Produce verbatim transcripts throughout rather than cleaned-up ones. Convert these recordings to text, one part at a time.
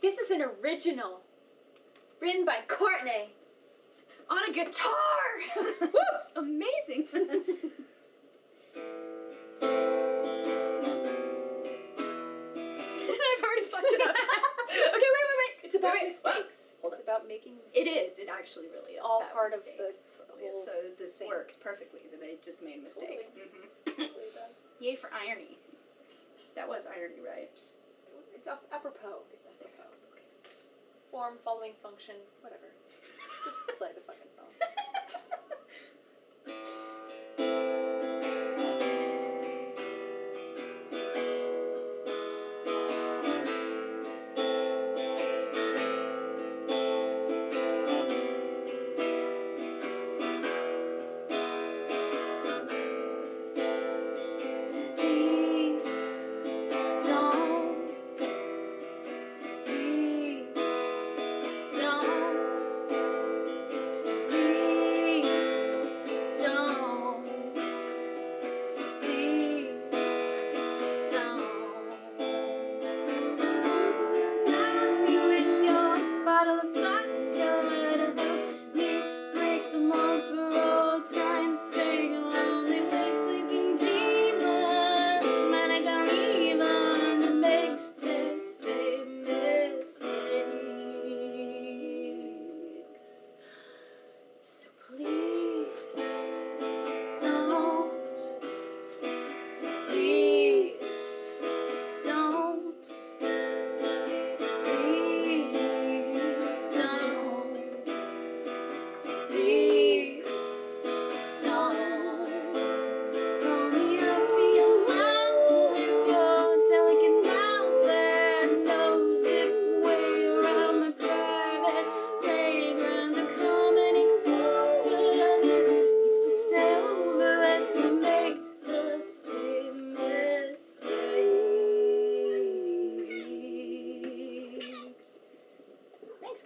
This is an original written by Courtney on a guitar. Woo, it's amazing. About wait, mistakes. Well, it's about making mistakes. It is. It actually really is. It's all part mistakes. of the totally So this thing. works perfectly. They just made a mistake. Totally. Mm-hmm. Totally does. Yay for irony. That was irony, right? It's up, apropos. It's apropos. Okay. Form following function, whatever. Just play the fucking song.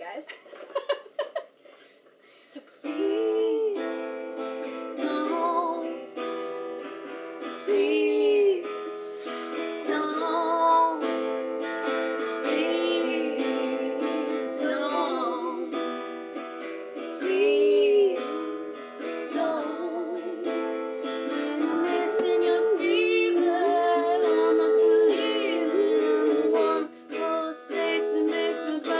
Guys. So please don't, please don't, please don't, please don't. When I'm missing your feeling, I must believe in the one pulsates and makes my body.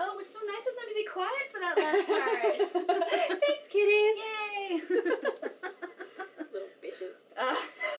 It was so nice of them to be quiet for that last part. Thanks, kitties. Yay. Little bitches. Uh.